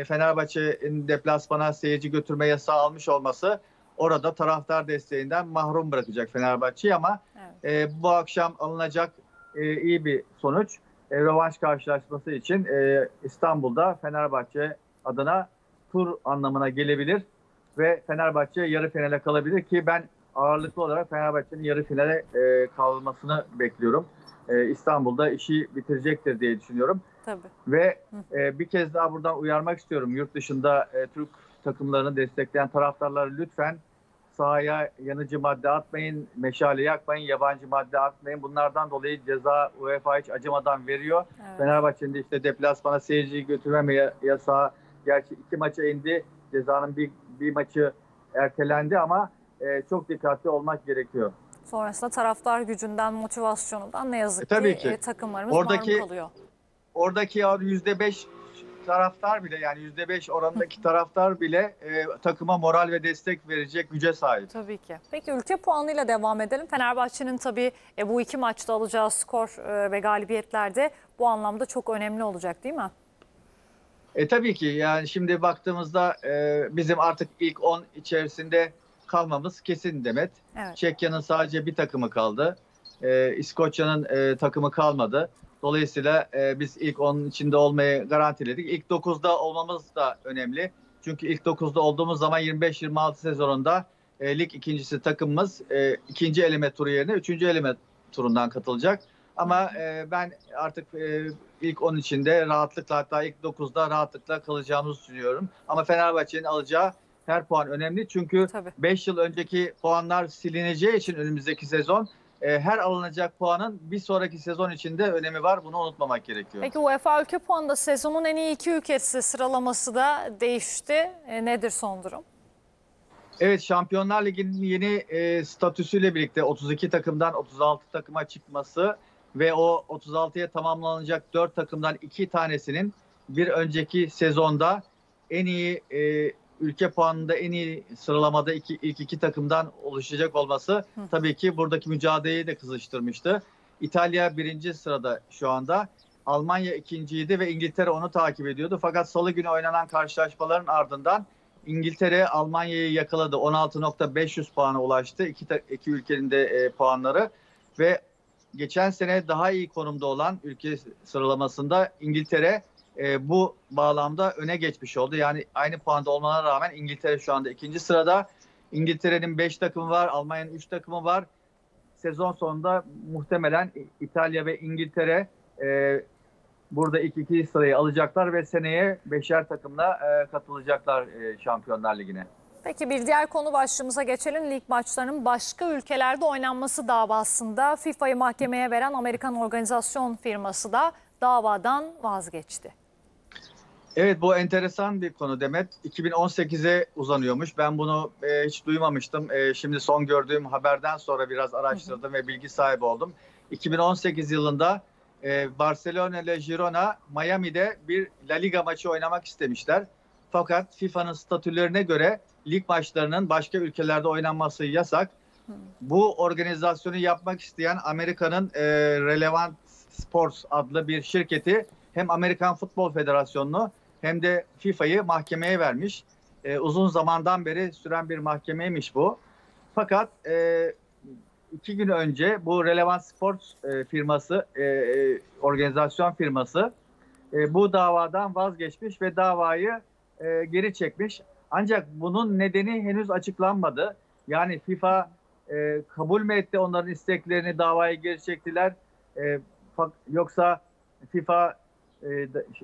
Fenerbahçe'nin deplasmana seyirci götürme yasağı almış olması orada taraftar desteğinden mahrum bırakacak Fenerbahçe'yi ama evet. bu akşam alınacak iyi bir sonuç. Rövanş karşılaşması için İstanbul'da Fenerbahçe adına tur anlamına gelebilir ve Fenerbahçe yarı finale kalabilir ki ben ağırlıklı olarak Fenerbahçe'nin yarı finale kalmasını bekliyorum. İstanbul'da işi bitirecektir diye düşünüyorum. Tabii. Ve e, bir kez daha buradan uyarmak istiyorum. Yurt dışında e, Türk takımlarını destekleyen taraftarlar lütfen sahaya yanıcı madde atmayın, meşale yakmayın, yabancı madde atmayın. Bunlardan dolayı ceza UEFA hiç acımadan veriyor. Evet. Fenerbahçe'nin de işte deplasmana seyirciyi götürmeme yasağı. Gerçi iki maça indi. Cezanın bir, bir maçı ertelendi ama e, çok dikkatli olmak gerekiyor. Sonrasında taraftar gücünden, motivasyonundan ne yazık e, tabii ki, ki takımlarımız oradaki, mahrum kalıyor. Oradaki yüzde beş taraftar bile yani yüzde beş oranındaki taraftar bile e, takıma moral ve destek verecek güce sahip. Tabii ki. Peki ülke puanıyla devam edelim. Fenerbahçe'nin tabii e, bu iki maçta alacağı skor e, ve galibiyetler de bu anlamda çok önemli olacak değil mi? E tabii ki yani şimdi baktığımızda e, bizim artık ilk on içerisinde kalmamız kesin Demet. Evet. Çekya'nın sadece bir takımı kaldı. Ee, İskoçya'nın e, takımı kalmadı. Dolayısıyla e, biz ilk onun içinde olmayı garantiledik. İlk dokuzda olmamız da önemli. Çünkü ilk dokuzda olduğumuz zaman yirmi beş yirmi altı sezonunda e, lig ikincisi takımımız e, ikinci eleme turu yerine üçüncü eleme turundan katılacak. Ama e, ben artık e, ilk on içinde rahatlıkla hatta ilk dokuzda rahatlıkla kalacağımızı düşünüyorum. Ama Fenerbahçe'nin alacağı her puan önemli çünkü beş yıl önceki puanlar silineceği için önümüzdeki sezon e, her alınacak puanın bir sonraki sezon içinde önemi var. Bunu unutmamak gerekiyor. Peki UEFA Ülke Puanı'nda sezonun en iyi iki ülkesi sıralaması da değişti. E, nedir son durum? Evet, Şampiyonlar Ligi'nin yeni e, statüsüyle birlikte otuz iki takımdan otuz altı takıma çıkması ve o otuz altıya tamamlanacak dört takımdan iki tanesinin bir önceki sezonda en iyi e, ülke puanında en iyi sıralamada iki, ilk iki takımdan oluşacak olması tabii ki buradaki mücadeleyi de kızıştırmıştı. İtalya birinci sırada şu anda, Almanya ikinciydi ve İngiltere onu takip ediyordu. Fakat salı günü oynanan karşılaşmaların ardından İngiltere Almanya'yı yakaladı. on altı bin beş yüz puana ulaştı. İki, iki ülkenin de e, puanları ve geçen sene daha iyi konumda olan ülke sıralamasında İngiltere e, bu bağlamda öne geçmiş oldu. Yani aynı puanda olmalarına rağmen İngiltere şu anda ikinci sırada. İngiltere'nin beş takımı var, Almanya'nın üç takımı var. Sezon sonunda muhtemelen İtalya ve İngiltere e, burada ilk iki sırayı alacaklar ve seneye beşer takımla e, katılacaklar e, Şampiyonlar Ligi'ne. Peki bir diğer konu başlığımıza geçelim. Lig maçlarının başka ülkelerde oynanması davasında FIFA'yı mahkemeye veren Amerikan organizasyon firması da davadan vazgeçti. Evet, bu enteresan bir konu Demet. iki bin on sekize uzanıyormuş. Ben bunu e, hiç duymamıştım. E, şimdi son gördüğüm haberden sonra biraz araştırdım ve bilgi sahibi oldum. iki bin on sekiz yılında e, Barcelona ile Girona Miami'de bir La Liga maçı oynamak istemişler. Fakat FIFA'nın statülerine göre lig maçlarının başka ülkelerde oynanması yasak. Bu organizasyonu yapmak isteyen Amerika'nın e, Relevant Sports adlı bir şirketi hem Amerikan Futbol Federasyonu'nu hem de FIFA'yı mahkemeye vermiş. E, uzun zamandan beri süren bir mahkemeymiş bu. Fakat e, iki gün önce bu Relevant Sports e, firması, e, e, organizasyon firması e, bu davadan vazgeçmiş ve davayı e, geri çekmiş. Ancak bunun nedeni henüz açıklanmadı. Yani FIFA e, kabul mü etti onların isteklerini, davayı geri çektiler? E, yoksa FIFA e,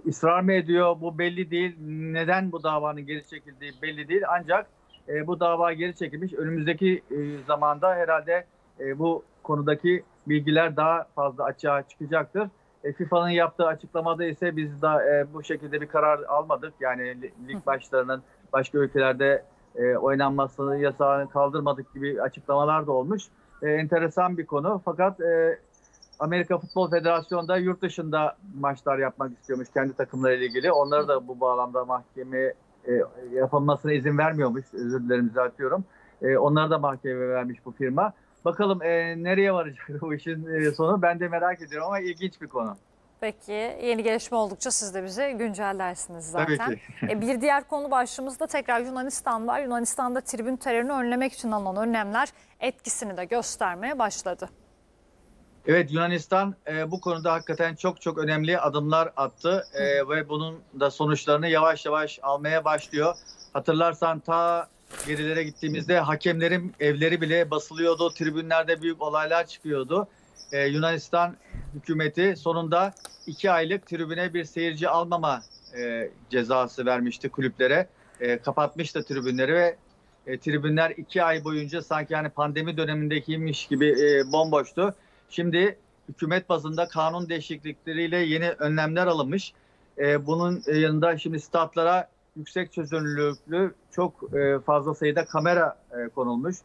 ısrar mı ediyor? Bu belli değil. Neden bu davanın geri çekildiği belli değil. Ancak e, bu dava geri çekilmiş. Önümüzdeki e, zamanda herhalde e, bu konudaki bilgiler daha fazla açığa çıkacaktır. E, FIFA'nın yaptığı açıklamada ise biz daha e, bu şekilde bir karar almadık. Yani lig başlarının başka ülkelerde e, oynanmasını yasağını kaldırmadık gibi açıklamalar da olmuş. E, enteresan bir konu. Fakat e, Amerika Futbol Federasyonu da yurt dışında maçlar yapmak istiyormuş kendi takımlarıyla ilgili. Onlara da bu bağlamda mahkemeye e, yapılmasına izin vermiyormuş. Özür dilerim, düzeltiyorum. E, onlara da mahkemeye vermiş bu firma. Bakalım e, nereye varacak bu işin e, sonu. Ben de merak ediyorum ama ilginç bir konu. Peki, yeni gelişme oldukça siz de bize güncellersiniz zaten. Tabii ki. e, bir diğer konu başlığımızda tekrar Yunanistan var. Yunanistan'da tribün terörünü önlemek için alınan önlemler etkisini de göstermeye başladı. Evet, Yunanistan e, bu konuda hakikaten çok çok önemli adımlar attı e, ve bunun da sonuçlarını yavaş yavaş almaya başlıyor. Hatırlarsan ta gerilere gittiğimizde hakemlerin evleri bile basılıyordu, tribünlerde büyük olaylar çıkıyordu. Ee, Yunanistan hükümeti sonunda iki aylık tribüne bir seyirci almama e, cezası vermişti kulüplere. E, kapatmıştı tribünleri ve e, tribünler iki ay boyunca sanki yani pandemi dönemindekiymiş gibi e, bomboştu. Şimdi hükümet bazında kanun değişiklikleriyle yeni önlemler alınmış. E, bunun yanında şimdi statlara yüksek çözünürlüklü çok e, fazla sayıda kamera e, konulmuş.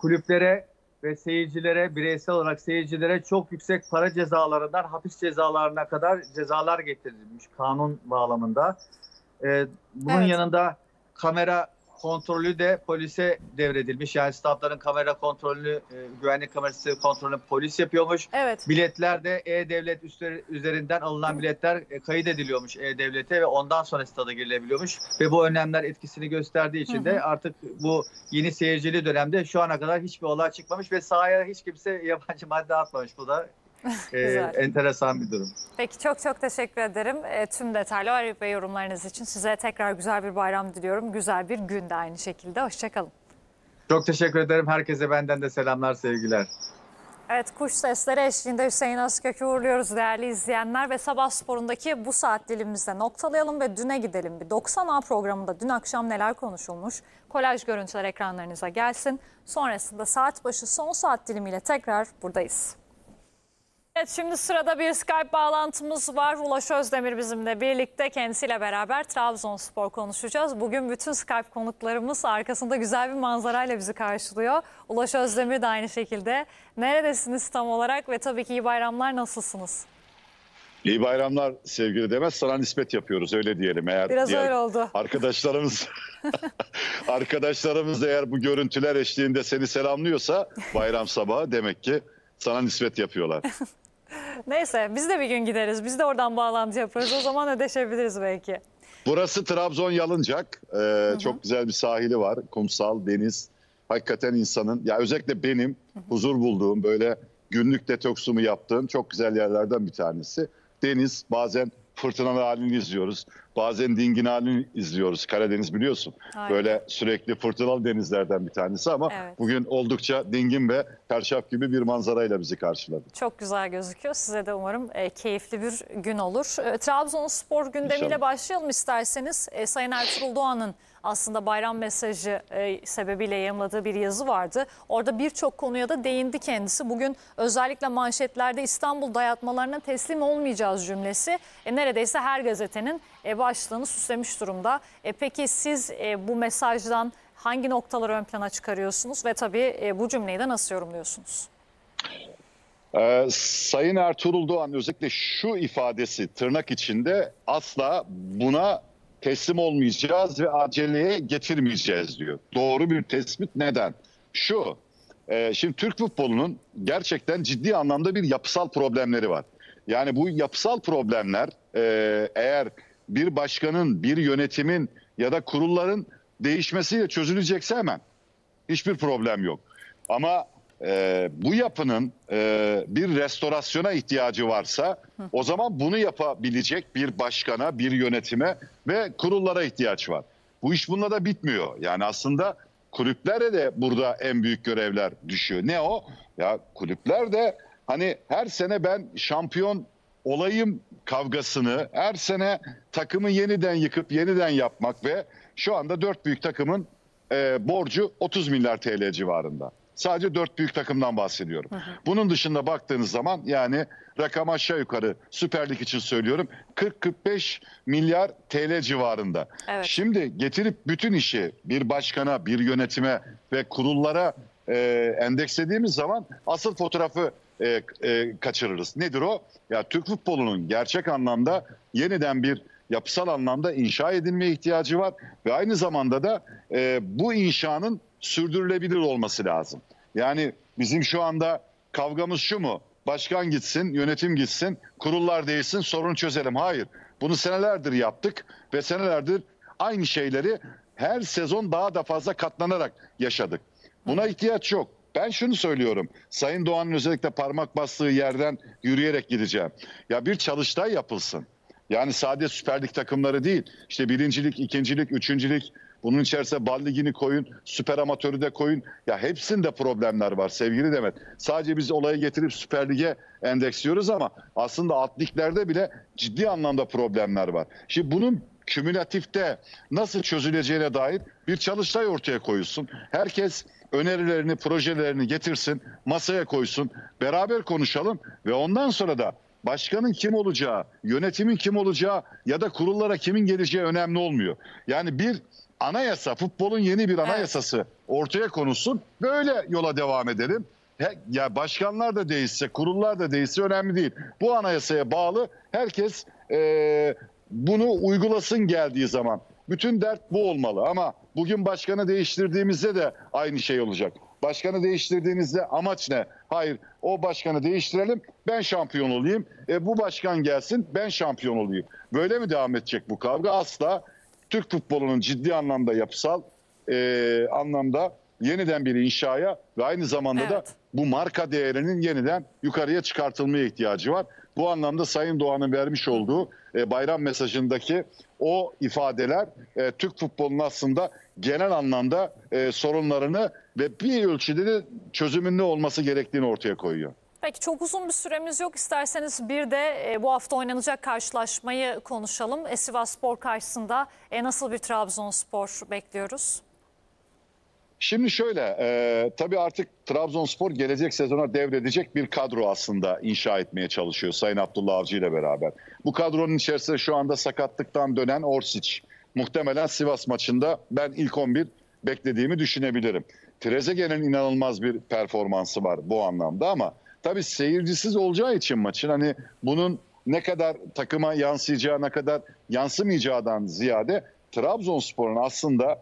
Kulüplere ve seyircilere, bireysel olarak seyircilere çok yüksek para cezalarından hapis cezalarına kadar cezalar getirilmiş kanun bağlamında. Ee, bunun evet. yanında kamera kontrolü de polise devredilmiş. Yani statların kamera kontrolü, e, güvenlik kamerası kontrolünü polis yapıyormuş. Evet. Biletler de e-devlet üzerinden alınan biletler e, kayıt ediliyormuş e-devlete ve ondan sonra stada girilebiliyormuş. Ve bu önlemler etkisini gösterdiği için de artık bu yeni seyircili dönemde şu ana kadar hiçbir olay çıkmamış ve sahaya hiç kimse yabancı madde atmamış. Bu da e, enteresan bir durum. Peki, çok çok teşekkür ederim. E, tüm detaylı ve yorumlarınız için size tekrar güzel bir bayram diliyorum. Güzel bir gün de aynı şekilde. Hoşçakalın. Çok teşekkür ederim. Herkese benden de selamlar, sevgiler. Evet, kuş sesleri eşliğinde Hüseyin Özkök'ü uğurluyoruz değerli izleyenler ve Sabah Spor'undaki bu saat dilimimizde noktalayalım ve düne gidelim. Bir doksan A programında dün akşam neler konuşulmuş? Kolaj görüntüler ekranlarınıza gelsin. Sonrasında saat başı son saat dilimiyle tekrar buradayız. Evet, şimdi sırada bir Skype bağlantımız var. Ulaş Özdemir bizimle birlikte, kendisiyle beraber Trabzonspor konuşacağız. Bugün bütün Skype konuklarımız arkasında güzel bir manzarayla bizi karşılıyor. Ulaş Özdemir de aynı şekilde. Neredesiniz tam olarak ve tabii ki iyi bayramlar, nasılsınız? İyi bayramlar sevgili Demet. Sana nispet yapıyoruz, öyle diyelim. Eğer biraz öyle oldu. Arkadaşlarımız, arkadaşlarımız eğer bu görüntüler eşliğinde seni selamlıyorsa bayram sabahı, demek ki sana nispet yapıyorlar. Neyse, biz de bir gün gideriz. Biz de oradan bağlantı yaparız. O zaman ödeşebiliriz belki. Burası Trabzon Yalıncak. Ee, hı hı. Çok güzel bir sahili var. Kumsal, deniz. Hakikaten insanın, ya özellikle benim hı hı. huzur bulduğum, böyle günlük detoksumu yaptığım çok güzel yerlerden bir tanesi. Deniz, bazen fırtınalı halini izliyoruz. Bazen dingin halini izliyoruz. Karadeniz biliyorsun. Aynen. Böyle sürekli fırtınalı denizlerden bir tanesi ama evet, bugün oldukça dingin ve perşaf gibi bir manzarayla bizi karşıladı. Çok güzel gözüküyor. Size de umarım e, keyifli bir gün olur. E, Trabzonspor gündemiyle İnşallah. başlayalım isterseniz. E, Sayın Ertuğrul Doğan'ın aslında bayram mesajı e, sebebiyle yayımladığı bir yazı vardı. Orada birçok konuya da değindi kendisi. Bugün özellikle manşetlerde İstanbul dayatmalarına teslim olmayacağız cümlesi e, neredeyse her gazetenin e, başlığını süslemiş durumda. E, peki siz e, bu mesajdan hangi noktaları ön plana çıkarıyorsunuz ve tabii e, bu cümleyi de nasıl yorumluyorsunuz? Ee, Sayın Ertuğrul Doğan özellikle şu ifadesi tırnak içinde, asla buna teslim olmayacağız ve aceleye getirmeyeceğiz diyor. Doğru bir tespit. Neden? Şu, e, şimdi Türk futbolunun gerçekten ciddi anlamda bir yapısal problemleri var. Yani bu yapısal problemler e, eğer bir başkanın, bir yönetimin ya da kurulların değişmesiyle çözülecekse hemen hiçbir problem yok. Ama e, bu yapının e, bir restorasyona ihtiyacı varsa Hı. o zaman bunu yapabilecek bir başkana, bir yönetime ve kurullara ihtiyaç var. Bu iş bununla da bitmiyor. Yani aslında kulüplere de burada en büyük görevler düşüyor. Ne o? Ya kulüpler de hani her sene ben şampiyon olayım kavgasını, her sene takımı yeniden yıkıp yeniden yapmak ve şu anda dört büyük takımın e, borcu otuz milyar T L civarında. Sadece dört büyük takımdan bahsediyorum. Hı hı. Bunun dışında baktığınız zaman, yani rakam aşağı yukarı Süper Lig için söylüyorum, kırk kırk beş milyar T L civarında. Evet. Şimdi getirip bütün işi bir başkana, bir yönetime ve kurullara e, endekslediğimiz zaman asıl fotoğrafı E, e, kaçırırız. Nedir o? Ya Türk futbolunun gerçek anlamda yeniden bir yapısal anlamda inşa edilmeye ihtiyacı var ve aynı zamanda da e, bu inşanın sürdürülebilir olması lazım. Yani bizim şu anda kavgamız şu mu? Başkan gitsin, yönetim gitsin, kurullar değişsin, sorunu çözelim. Hayır. Bunu senelerdir yaptık ve senelerdir aynı şeyleri her sezon daha da fazla katlanarak yaşadık. Buna ihtiyaç yok. Ben şunu söylüyorum, Sayın Doğan'ın özellikle parmak bastığı yerden yürüyerek gideceğim. Ya bir çalıştay yapılsın. Yani sadece Süper Lig takımları değil, işte birincilik, ikincilik, üçüncülük, bunun içerisinde Bal Ligi'ni koyun, süper amatörü de koyun. Ya hepsinde problemler var sevgili Demet. Sadece biz olayı getirip Süper Lig'e endeksliyoruz ama aslında alt liglerde bile ciddi anlamda problemler var. Şimdi bunun kümülatifte nasıl çözüleceğine dair bir çalıştay ortaya koyulsun. Herkes önerilerini, projelerini getirsin, masaya koysun, beraber konuşalım ve ondan sonra da başkanın kim olacağı, yönetimin kim olacağı ya da kurullara kimin geleceği önemli olmuyor. Yani bir anayasa, futbolun yeni bir anayasası evet. ortaya konulsun, böyle yola devam edelim. Ya başkanlar da değişse, kurullar da değişse önemli değil. Bu anayasaya bağlı herkes e, bunu uygulasın geldiği zaman. Bütün dert bu olmalı ama bugün başkanı değiştirdiğimizde de aynı şey olacak. Başkanı değiştirdiğinizde amaç ne? Hayır, o başkanı değiştirelim, ben şampiyon olayım. E, bu başkan gelsin, ben şampiyon olayım. Böyle mi devam edecek bu kavga? Asla. Türk futbolunun ciddi anlamda yapısal e, anlamda yeniden bir inşaya ve aynı zamanda evet. da bu marka değerinin yeniden yukarıya çıkartılmaya ihtiyacı var. Bu anlamda Sayın Doğan'ın vermiş olduğu e, bayram mesajındaki o ifadeler e, Türk futbolunun aslında genel anlamda e, sorunlarını ve bir ölçüde de çözümünün ne olması gerektiğini ortaya koyuyor. Peki çok uzun bir süremiz yok. İsterseniz bir de bu hafta oynanacak karşılaşmayı konuşalım. Sivasspor karşısında nasıl bir Trabzonspor bekliyoruz? Şimdi şöyle, e, tabii artık Trabzonspor gelecek sezona devredecek bir kadro aslında inşa etmeye çalışıyor Sayın Abdullah Avcı ile beraber. Bu kadronun içerisinde şu anda sakatlıktan dönen Orsic. Muhtemelen Sivas maçında ben ilk on bir beklediğimi düşünebilirim. Trezeguet'in inanılmaz bir performansı var bu anlamda ama tabii seyircisiz olacağı için maçın hani bunun ne kadar takıma yansıyacağı, ne kadar yansımayacağından ziyade Trabzonspor'un aslında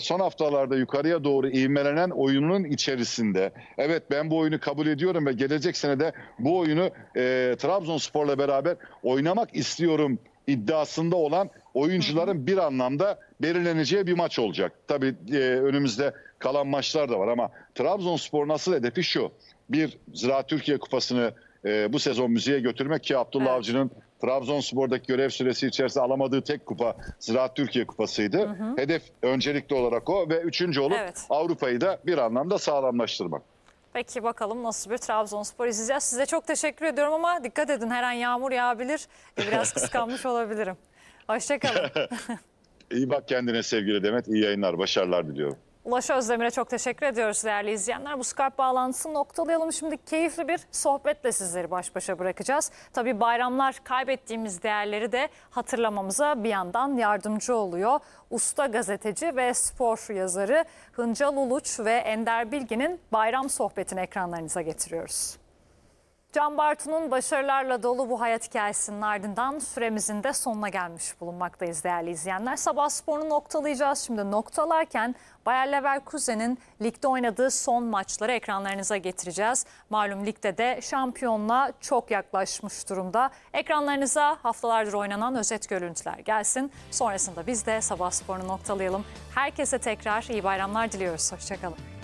son haftalarda yukarıya doğru ivmelenen oyunun içerisinde evet ben bu oyunu kabul ediyorum ve gelecek sene de bu oyunu e, Trabzonspor'la beraber oynamak istiyorum iddiasında olan oyuncuların bir anlamda belirleneceği bir maç olacak. Tabii e, önümüzde kalan maçlar da var ama Trabzonspor'un asıl hedefi şu: bir Ziraat Türkiye Kupası'nı e, bu sezon müziğe götürmek ki Abdullah evet. Avcı'nın Trabzonspor'daki görev süresi içerisinde alamadığı tek kupa Ziraat Türkiye Kupası'ydı. Hı hı. Hedef öncelikli olarak o ve üçüncü olup evet. Avrupa'yı da bir anlamda sağlamlaştırmak. Peki bakalım nasıl bir Trabzonspor izleyeceğiz. Size çok teşekkür ediyorum ama dikkat edin, her an yağmur yağabilir. Biraz kıskanmış olabilirim. Hoşçakalın. İyi bak kendine sevgili Demet. İyi yayınlar, başarılar diliyorum. Ulaş Özdemir'e çok teşekkür ediyoruz değerli izleyenler. Bu Skype bağlantısını noktalayalım. Şimdi keyifli bir sohbetle sizleri baş başa bırakacağız. Tabii bayramlar kaybettiğimiz değerleri de hatırlamamıza bir yandan yardımcı oluyor. Usta gazeteci ve spor yazarı Hıncal Uluç ve Ender Bilgin'in bayram sohbetini ekranlarınıza getiriyoruz. Can Bartu'nun başarılarla dolu bu hayat hikayesinin ardından süremizin de sonuna gelmiş bulunmaktayız değerli izleyenler. Sabah sporunu noktalayacağız. Şimdi noktalarken Bayer Leverkusen'in ligde oynadığı son maçları ekranlarınıza getireceğiz. Malum ligde de şampiyonluğa çok yaklaşmış durumda. Ekranlarınıza haftalardır oynanan özet görüntüler gelsin. Sonrasında biz de sabah sporunu noktalayalım. Herkese tekrar iyi bayramlar diliyoruz. Hoşçakalın.